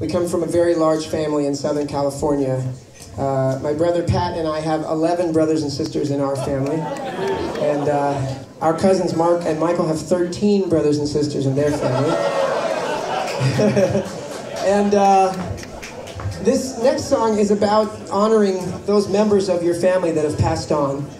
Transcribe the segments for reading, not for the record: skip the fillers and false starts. We come from a very large family in Southern California. My brother Pat and I have 11 brothers and sisters in our family. And our cousins Mark and Michael have 13 brothers and sisters in their family. And this next song is about honoring those members of your family that have passed on.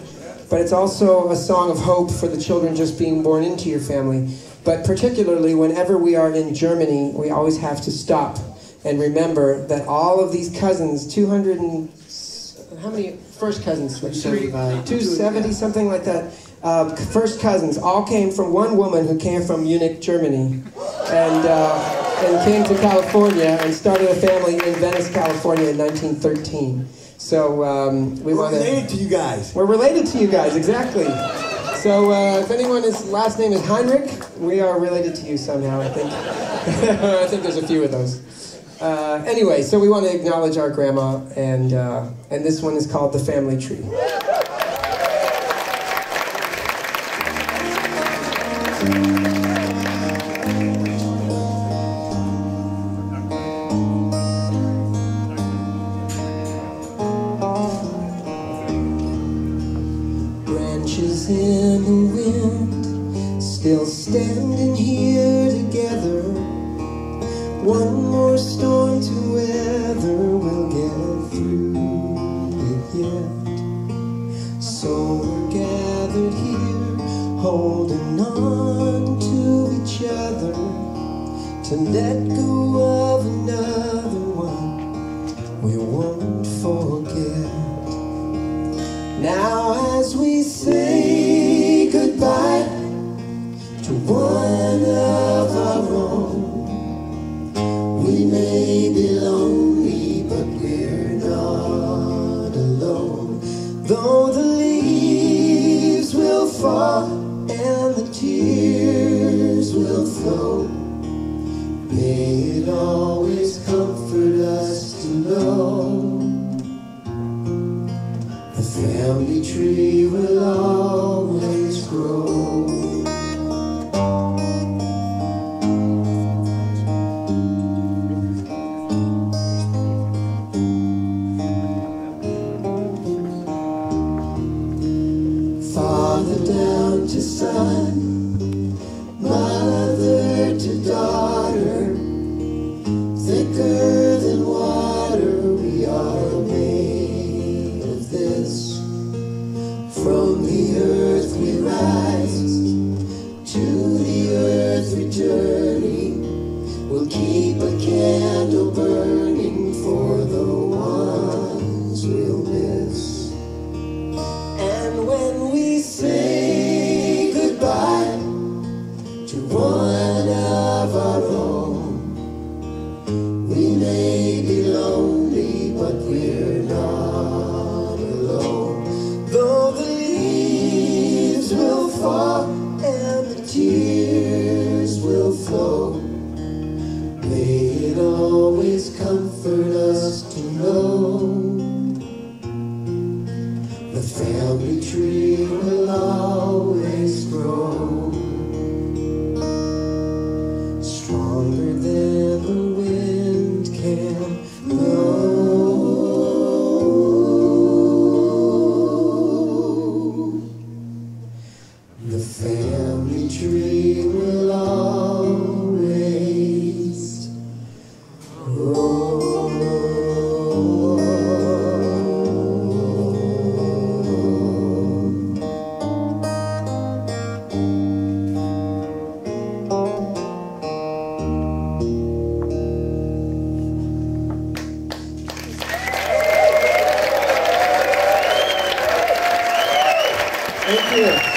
But it's also a song of hope for the children just being born into your family. But particularly whenever we are in Germany, we always have to stop and remember that all of these cousins, 200 and... how many first cousins? 270, something like that. First cousins all came from one woman who came from Munich, Germany, and came to California and started a family in Venice, California in 1913. So we want to... We're related to you guys. We're related to you guys, exactly. So if anyone's last name is Heinrich, we are related to you somehow, I think. I think there's a few of those. Anyway, so we want to acknowledge our grandma, and this one is called The Family Tree. Branches in the wind, still standing here together. One more storm to weather, we'll get through it yet. So we're gathered here, holding on to each other, to let go of another one we won't forget. Now as we say goodbye to one of our own, we may be lonely, but we're not alone. Though the leaves will fall and the tears will flow, may it always comfort us to know the family tree will always grow. Son, mother to daughter, thicker than water, we are made of this. From the earth we rise, to the earth returning, we'll keep a candle burning for the ones we'll miss. And when we say one of our own, we may be lonely, but we're not alone. Though the leaves will fall and the tears will flow, may it always comfort us to know the family tree will always grow. Stronger than the wind can blow, the family tree will always grow. Thank you.